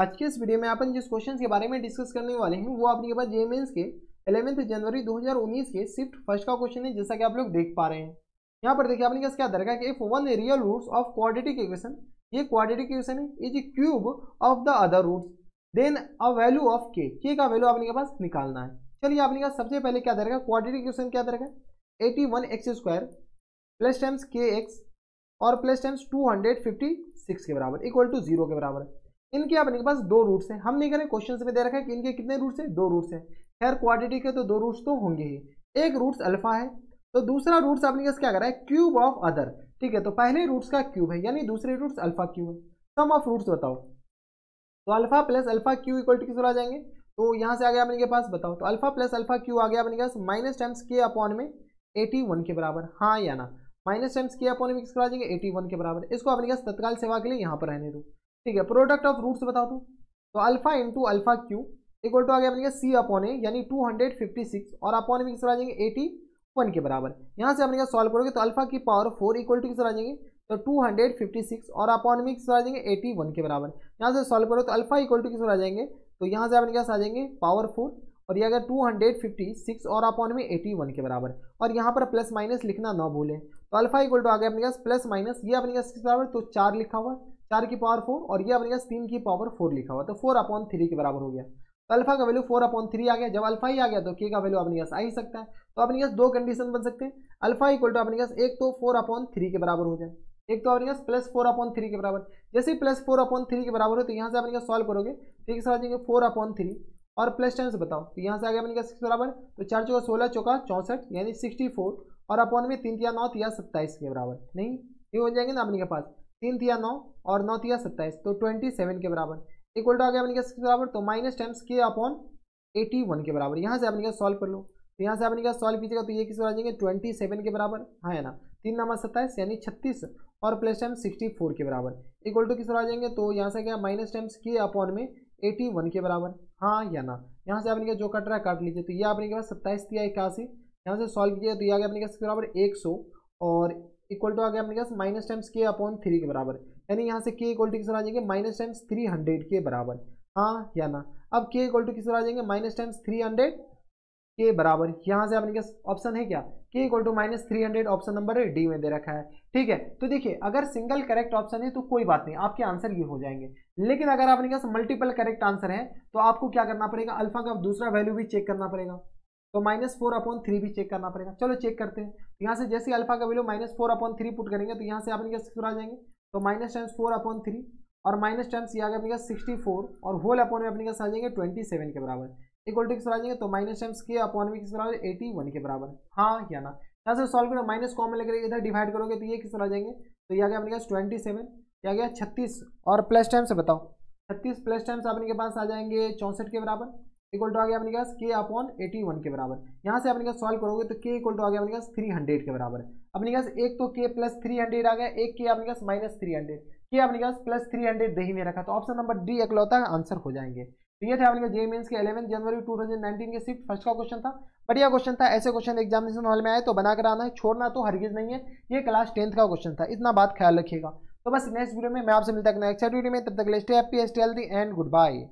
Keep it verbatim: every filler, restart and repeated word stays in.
आज के इस वीडियो में अपन जिस क्वेश्चन के बारे में डिस्कस करने वाले हैं वो आपके पास जेईई मेंस के इलेवेंथ जनवरी दो हज़ार उन्नीस के शिफ्ट फर्स्ट का क्वेश्चन है, जैसा कि आप लोग देख पा रहे हैं। यहाँ पर देखिए आपने क्या दरका कि if one real roots of quadratic equation, ये क्वाड्रेटिक इक्वेशन है, is cube of the other roots, then a value of k, k का वैल्यू आपने के पास निकालना है। चलिए आपने कहा सबसे पहले क्या दरका क्वाड्रेटिक इक्वेशन क्या दरका eighty one x square plus times k x और plus times two hundred fifty six के बराबर इक्वल टू जीरो के बराबर है। इनके अपने पास दो रूट्स हैं, हम नहीं करें क्वेश्चन में दे रखा है कि इनके कितने रूट्स हैं, दो रूट्स हैं। खैर क्वाड्रेटिक है तो दो रूट्स तो होंगे ही, एक रूट्स अल्फा है तो दूसरा रूट्स अपने पास क्या कर रहा है क्यूब ऑफ अदर, ठीक है। तो पहले रूट्स का क्यूब है यानी दूसरे रूट्स अल्फा क्यूब है। सम ऑफ रूट्स बताओ तो alpha plus alpha cube equal to किस आ जाएंगे, तो यहाँ से आ गया अपने पास बताओ तो अल्फा प्लस अल्फा क्यू आ गया अपने पास माइनस टाइम्स के अपॉन में एटी वन के बराबर, हाँ या ना, माइनस टाइम्स के अपॉन में किस आ जाएंगे एटी वन के बराबर। इसको अपने पास तत्काल सेवा के लिए यहाँ पर रहने दो, ठीक है। प्रोडक्ट ऑफ रूट्स बता दो तो alpha into alpha cube equal to आ गया अपने सी अपॉन ए यानी टू हंड्रेड फिफ्टी सिक्स और अपॉन में किस तरह आ जाएंगे एटी वन के बराबर। यहाँ से अपने सॉल्व करोगे तो अल्फा की पावर फोर इक्वल टू किस तरह आ जाएंगे तो टू हंड्रेड फिफ्टी सिक्स और अपॉन में किस तरह आ जाएंगे एटी वन के बराबर। यहाँ से सॉल्व करो तो अल्फा इक्वल टू किस तरह आ जाएंगे, तो यहाँ से अपने आ जाएंगे पावर फोर और ये अगर टू हंड्रेड फिफ्टी सिक्स और अपॉन में एटी वन के बराबर। और यहाँ पर प्लस माइनस लिखना ना भूलें तो अल्फा इक्वल टू आ गया अपने प्लस माइनस ये अपने किस बराबर, तो चार लिखा हुआ चार की पावर फोर और ये अपने तीन की पावर फोर लिखा हुआ तो फोर अपॉन थ्री के बराबर हो गया। तो अल्फा का वैल्यू फोर अपॉन थ्री आ गया, जब अल्फा ही आ गया तो के का वैल्यू अपने आ ही सकता है। तो अपने दो कंडीशन बन सकते हैं, अल्फा इक्वल टू अपने एक तो फोर अपॉन थ्री के बराबर हो जाए, एक तो अपने प्लस फोर अपॉन थ्री के बराबर। जैसे प्लस फोर अपॉन थ्री के बराबर हो तो यहाँ से अपने सॉल्व करोगे ठीक से आ जाएंगे फोर अपॉन थ्री और प्लस टाइम्स बताओ तो यहाँ से आ गया अपने सिक्स बराबर, तो चार चौका सोलह चौका चौंसठ यानी सिक्सटी फोर और अपॉन में तीन या नौ या सत्ताईस के बराबर, नहीं ये हो जाएंगे ना अपने पास तीन थिया नौ और नौ थिया सत्ताईस तो ट्वेंटी सेवन के बराबर इक्वल टू आ गया अपने के बराबर, तो minus times k upon eighty one के बराबर। यहाँ से अपने का सॉल्व कर लो तो यहाँ से अपने का सॉल्व कीजिएगा तो ये किस बराबर आ जाएंगे ट्वेंटी सेवन के बराबर, हाँ है ना, तीन नंबर सत्ताईस यानी छत्तीस और प्लस टाइम्स सिक्सटी फोर के बराबर इक्वल टू किस बराबर आ जाएंगे, तो यहाँ से क्या माइनस टाइम्स के अपॉन में एटी वन के बराबर, हाँ या ना। यहाँ से अपने जो कट रहा है काट लीजिए तो ये अपने के पास सत्ताईस थिया इक्यासी, यहाँ से सॉल्व कीजिए तो ये आ गया अपने के बराबर एक सौ और इक्वल टू आ गया अपने पास minus times k upon three के बराबर यानी यहाँ से के इक्वल टू किस तरह आ जाएंगे माइनस टाइम्स थ्री हंड्रेड के बराबर, हाँ या ना। अब के इक्वल टू किस तरह आ जाएंगे माइनस टाइम्स थ्री हंड्रेड के बराबर, यहाँ से अपने पास ऑप्शन है क्या के equal to minus three hundred option number D में दे रखा है, ठीक है। तो देखिए अगर सिंगल करेक्ट ऑप्शन है तो कोई बात नहीं, आपके आंसर ये हो जाएंगे, लेकिन अगर आपने पास मल्टीपल करेक्ट आंसर है तो आपको क्या करना पड़ेगा, अल्फा का दूसरा वैल्यू भी चेक करना पड़ेगा तो माइनस फोर अपॉन थ्री भी चेक करना पड़ेगा। चलो चेक करते हैं, यहाँ से जैसे अल्फा का value minus four upon three put करेंगे तो यहाँ से आपने क्या आ जाएंगे तो minus times four upon three और माइनस टाइम्स ये आ गया अपने सिक्सटी फोर और होल अपॉन में अपने क्या आ जाएंगे ट्वेंटी सेवन के बराबर इक्वल टू किस आ जाएंगे, तो माइनस टाइम्स के अपॉन में किस बराबर एटी वन के बराबर, हाँ या ना। यहाँ से सॉल्व करो माइनस कॉमन लेकर इधर डिवाइड करोगे तो ये किस आ जाएंगे, तो ये आ गया अपने ट्वेंटी सेवन या गया छत्तीस और प्लस टाइम्स बताओ छत्तीस प्लस टाइम्स अपने के पास आ जाएंगे चौंसठ के बराबर इक्वल टू आ गया अपने पास के अपॉन एटी वन के बराबर। यहाँ से अपने सॉल्व करोगे तो के इक्वल टू आ गया अपने पास थ्री हंड्रेड के बराबर। अपने पास एक तो के प्लस थ्री हंड्रेड आ गया, एक के अपने पास माइनस थ्री हंड्रेड, के अपने पास प्लस थ्री हंड्रेड दे ही में रखा तो ऑप्शन नंबर डी इकलौता आंसर हो जाएंगे। तो ये थे अपने जेईई मेंस के इलेवेंथ जनवरी दो हज़ार उन्नीस के शिफ्ट फर्स्ट का क्वेश्चन था, बढ़िया क्वेश्चन था। ऐसे क्वेश्चन एग्जामिनेशन हॉल में आए तो बनाकर आना है, छोड़ना तो हरगिज नहीं है। ये क्लास टेंथ का क्वेश्चन था, इतना बात ख्याल रखिएगा। तो बस नेक्स्ट वीडियो में मैं आपसे मिलता हूं नेक्स्ट वीडियो में, तब तक के लिए stay happy stay healthy and good bye.